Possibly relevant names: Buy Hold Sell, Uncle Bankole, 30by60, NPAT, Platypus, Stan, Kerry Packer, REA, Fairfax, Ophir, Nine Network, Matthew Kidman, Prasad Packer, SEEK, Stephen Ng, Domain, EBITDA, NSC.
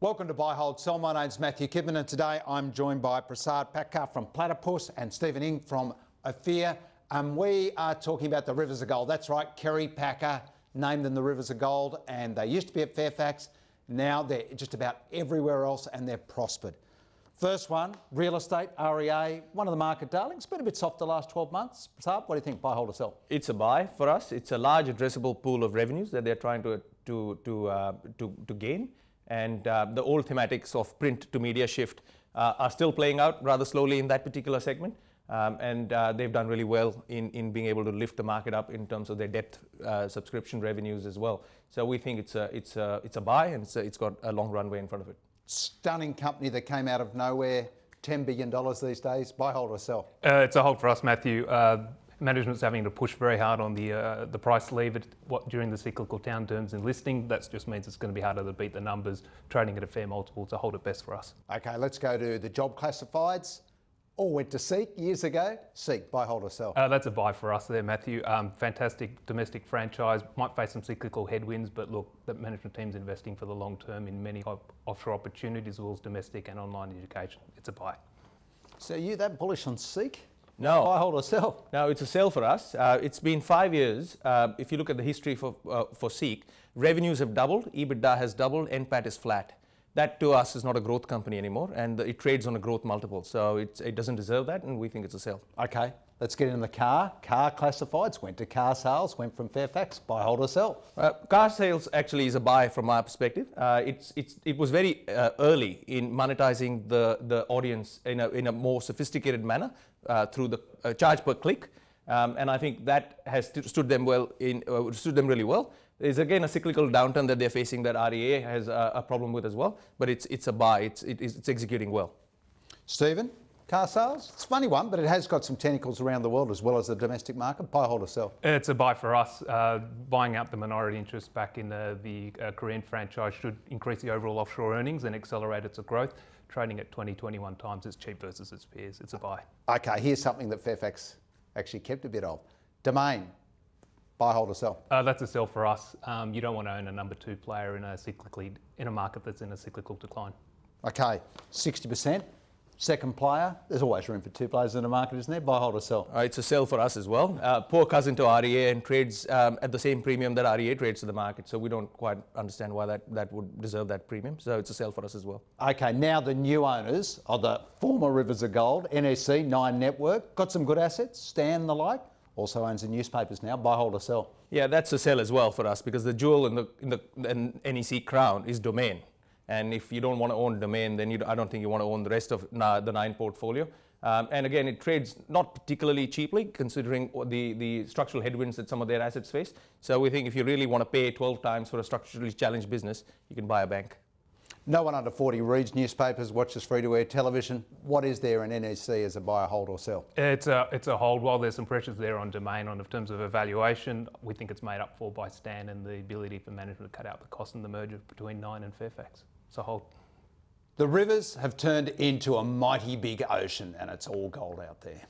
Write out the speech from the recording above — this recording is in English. Welcome to Buy Hold Sell. My name's Matthew Kidman, and today I'm joined by Prasad Packer from Platypus and Stephen Ng from Ophir. We are talking about the Rivers of Gold. That's right, Kerry Packer named them the Rivers of Gold, and they used to be at Fairfax. Now they're just about everywhere else, and they're prospered. First one, real estate, REA, one of the market darlings. Been a bit soft the last 12 months. Prasad, what do you think, buy, hold or sell? It's a buy for us. It's a large addressable pool of revenues that they're trying to gain. And the old thematics of print to media shift are still playing out rather slowly in that particular segment. And they've done really well in being able to lift the market up in terms of their depth subscription revenues as well. So we think it's a buy, and it's got a long runway in front of it. Stunning company that came out of nowhere, $10 billion these days. Buy, hold or sell? It's a hold for us, Matthew. Management's having to push very hard on the price lever during the cyclical downturns in listing. That just means it's going to be harder to beat the numbers. Trading at a fair multiple to hold it best for us. Okay, let's go to the job classifieds. All went to SEEK years ago. SEEK, buy, hold or sell? That's a buy for us there, Matthew. Fantastic domestic franchise. Might face some cyclical headwinds, but look, the management team's investing for the long term in many offshore opportunities, as well as domestic and online education. It's a buy. So are you that bullish on SEEK? No. Buy, hold or sell? No, it's a sell for us. It's been 5 years. If you look at the history for SEEK, revenues have doubled, EBITDA has doubled, NPAT is flat. That to us is not a growth company anymore, and it trades on a growth multiple. So it doesn't deserve that, and we think it's a sell. Okay, let's get in the car. Car classifieds, went to car sales, went from Fairfax. Buy, hold or sell? Car sales actually is a buy from my perspective. It was very early in monetizing the audience in a more sophisticated manner through the charge per click. And I think that has stood them really well. There's again a cyclical downturn that they're facing that REA has a problem with as well, but it's a buy. It's executing well. Stephen, car sales, it's a funny one, but it has got some tentacles around the world as well as the domestic market. Buy, hold or sell? It's a buy for us. Buying out the minority interest back in the Korean franchise should increase the overall offshore earnings and accelerate its growth. Trading at 20-21 times its cheap versus its peers. It's a buy. Okay, here's something that Fairfax actually kept a bit of. Domain, buy, hold or sell? That's a sell for us. You don't want to own a number two player in a market that's in a cyclical decline. Okay, 60%, second player. There's always room for two players in a market, isn't there? Buy, hold or sell? It's a sell for us as well. Poor cousin to REA, and trades at the same premium that REA trades to the market. So we don't quite understand why that would deserve that premium. So it's a sell for us as well. Okay, now the new owners of the former Rivers of Gold, NSC, Nine Network, got some good assets, Stan and the like. Also owns the newspapers now. Buy, hold or sell? Yeah, that's a sell as well for us, because the jewel in the NEC crown is Domain. And if you don't want to own Domain, then I don't think you want to own the rest of the Nine portfolio. And again, it trades not particularly cheaply, considering the structural headwinds that some of their assets face. So we think if you really want to pay 12 times for a structurally challenged business, you can buy a bank. No one under 40 reads newspapers, watches free-to-air television. What is there in NSC as a buy, hold or sell? It's a hold. While there's some pressures there on Domain in terms of evaluation, we think it's made up for by Stan and the ability for management to cut out the cost in the merger between Nine and Fairfax. It's a hold. The rivers have turned into a mighty big ocean, and it's all gold out there.